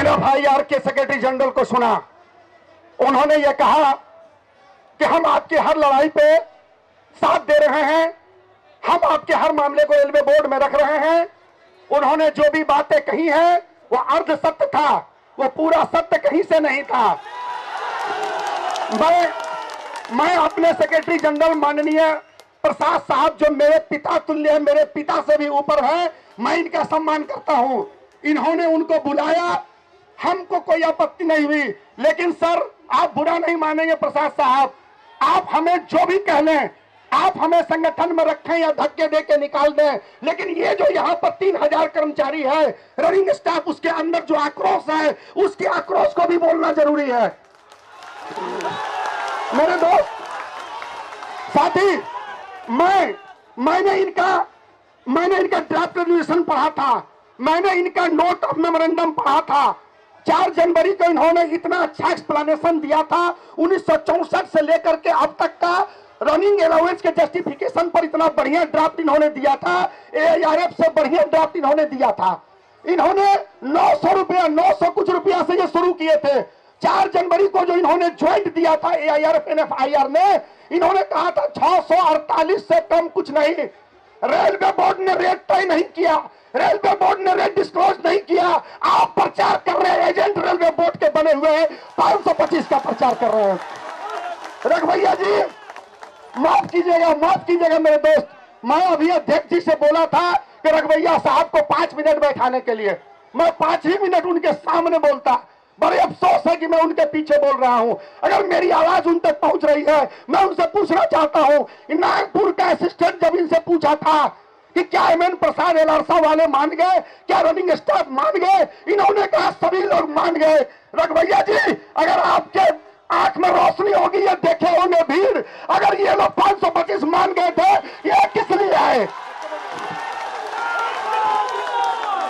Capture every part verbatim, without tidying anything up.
एनो भाई आर के secretary general को सुना। उन्होंने यह कहा कि हम आपकी हर लड़ाई पे साथ दे रहे हैं, हम आपके हर मामले को रेलवे बोर्ड में रख रहे हैं। उन्होंने जो भी बातें कही हैं वो अर्ध सत्य था, वो पूरा सत्य कहीं से नहीं था। मैं मैं अपने सेक्रेटरी जनरल माननीय प्रसाद साहब जो मेरे पिता तुल्य है, मेरे पिता से भी ऊपर है, मैं इनका सम्मान करता हूं। इन्होंने उनको बुलाया, हमको कोई आपत्ति नहीं हुई। लेकिन सर आप बुरा नहीं मानेंगे प्रसाद साहब, आप हमें जो भी कह लें, आप हमें संगठन में रखें या धक्के दे के निकाल दें, लेकिन ये जो यहाँ पर तीन हजार कर्मचारी है, रनिंग स्टाफ, उसके अंदर जो आक्रोश है, उसके आक्रोश को भी बोलना जरूरी है। मेरे दोस्त साथी, मैं मैंने इनका मैंने इनका ड्राफ्ट रेजुलेशन पढ़ा था, मैंने इनका नोट ऑफ मेमोरेंडम पढ़ा था। चार जनवरी को इन्होंने इतना अच्छा एक्सप्लेनेशन दिया था, उन्नीस सौ चौसठ से लेकर के अब तक का रनिंग अलाउंस के जस्टिफिकेशन पर इतना बढ़िया ड्राफ्ट इन्होंने दिया था, एआरएफ से बढ़िया ड्राफ्ट इन्होंने दिया था। इन्होंने नौ सौ रुपया नौ सौ कुछ रुपया से ये शुरू किए थे। चार जनवरी को जो इन्होंने ज्वाइंट दिया था एआईआरएफ एनएफआईआर ने, इन्होंने कहा था छह सौ अड़तालीस से कम कुछ नहीं। रेलवे बोर्ड ने रेट तय नहीं किया, रेलवे बोर्ड ने रेट डिस्क्लोज नहीं किया। आप प्रचार कर रहे हैं, एजेंट रेलवे बोर्ड के बने हुए हैं, पाँच सौ पच्चीस का प्रचार कर रहे हैं। रघु भैया जी माफ कीजिएगा, माफ कीजिएगा मेरे दोस्त, मैं अभी अध्यक्ष जी से बोला था कि रघु भैया साहब को पांच मिनट बैठाने के लिए, मैं पांच ही मिनट उनके सामने बोलता। बड़े अफसोस है कि मैं उनके पीछे बोल रहा हूं। अगर मेरी आवाज उन तक पहुंच रही है, मैं उनसे पूछना चाहता हूं, नागपुर का असिस्टेंट जब इनसे पूछा था कि क्या एमएन प्रसाद एलारसा वाले मान गए, क्या रनिंग स्टाफ मान गए, इन्होंने कहा सभी लोग मान गए। रघु भैया जी अगर आपके आंख में रोशनी होगी या देखे होंगे भीड़, अगर ये लोग पांच सौ पच्चीस मान गए थे, ये किस लिए आए?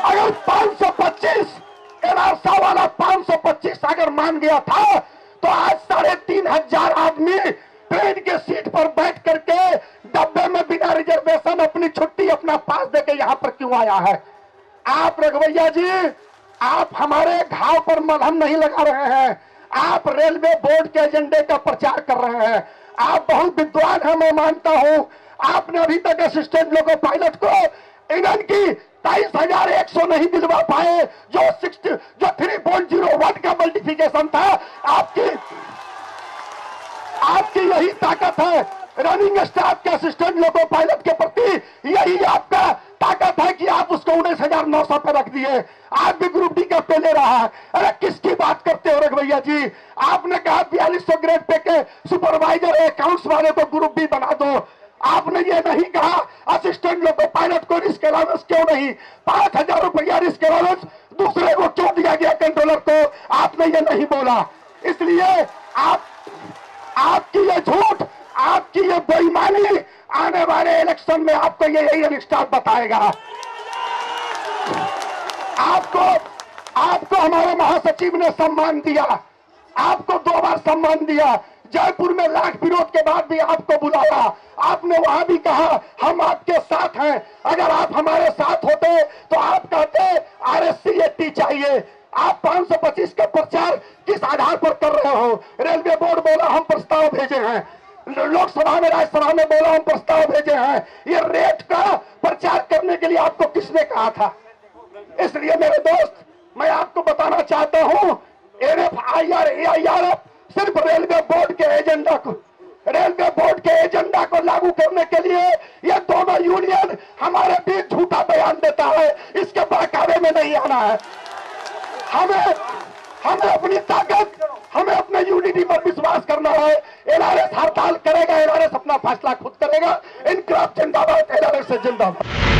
अगर पांच सौ पच्चीस एलारसा वाला पांच सौ पच्चीस अगर मान गया था तो आज साढ़े तीन हजार आदमी ट्रेन के सीट पर बैठ करके डब्बे में बिना रिजर्वेशन अपनी छुट्टी अपना पास देके यहाँ पर क्यों आया है? आप रघुवैया जी आप हमारे घाव पर मलहम नहीं लगा रहे हैं, आप रेलवे बोर्ड के एजेंडे का प्रचार कर रहे हैं। आप बहुत विद्वान है, मैं मानता हूँ। आपने अभी तक असिस्टेंट लोगों पायलट को ईंधन की तेईस हजार एक सौ नहीं दिलवा पाए, जो सिक्सटी जो थ्री पॉइंट जीरो वन का मल्टीप्लिकेशन था। आपकी आपकी यही ताकत है रनिंग स्टाफ के असिस्टेंट लोको पायलट के प्रति, यही आपका ताकत है कि आप उसको उन्नीस हजार नौ सौ पे रख दिए। आज भी ग्रुप डी का पे ले रहा है। अरे किसकी बात करते हो रघु भैया जी? आपने कहा बयालीस सौ ग्रेड पे के सुपरवाइजर अकाउंट्स वाले को ग्रुप डी बना दो, आपने ये नहीं कहा असिस्टेंट लोको पायलट को रिस्क अलाउंस क्यों नहीं, पांच हजार रुपया रिस्क अलाउंस दूसरे को क्यों दिया गया कंट्रोलर को, आपने ये नहीं बोला। इसलिए आप आपकी ये झूठ, आपकी ये बेईमानी आने वाले इलेक्शन में आपको ये यही स्टाफ बताएगा। आपको आपको हमारे महासचिव ने सम्मान दिया, आपको दो बार सम्मान दिया। जयपुर में लाख विरोध के बाद भी आपको बुलाया, आपने वहां भी कहा हम आपके साथ हैं। अगर आप हमारे साथ होते तो आप कहते आरएससीएटी चाहिए। आप पाँच सौ पच्चीस का प्रचार किस आधार पर कर रहे हो? रेलवे बोर्ड बोला हम प्रस्ताव भेजे हैं, लोकसभा में राज्यसभा में बोला हम प्रस्ताव भेजे हैं। ये रेट का प्रचार करने के लिए आपको किसने कहा था? इसलिए मेरे दोस्त मैं आपको बताना चाहता हूँ, N F I R A I R F सिर्फ रेलवे बोर्ड के एजेंडा को रेलवे बोर्ड के एजेंडा को लागू करने के लिए ये दोनों यूनियन हमारे बीच झूठा बयान देता है, इसके बहकावे में नहीं आना है। हमें हमें अपनी ताकत, हमें अपने यूनिटी पर विश्वास करना है। एल आर एस हड़ताल करेगा, एल आर एस अपना फैसला खुद करेगा। इनकलाब जिंदाबाद, एल आर एस जिंदाबाद।